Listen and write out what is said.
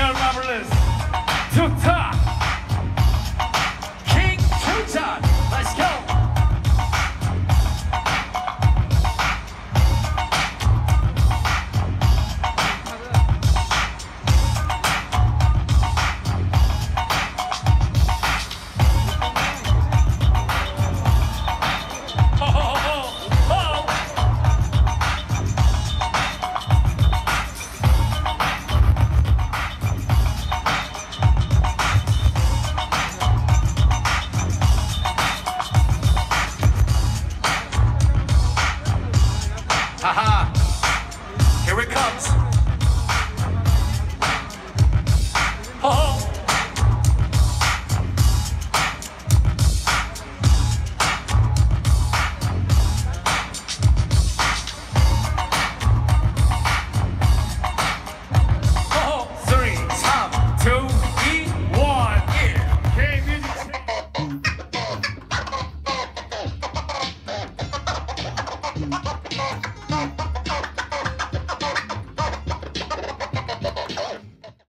Daniel Marvelous. Tuta.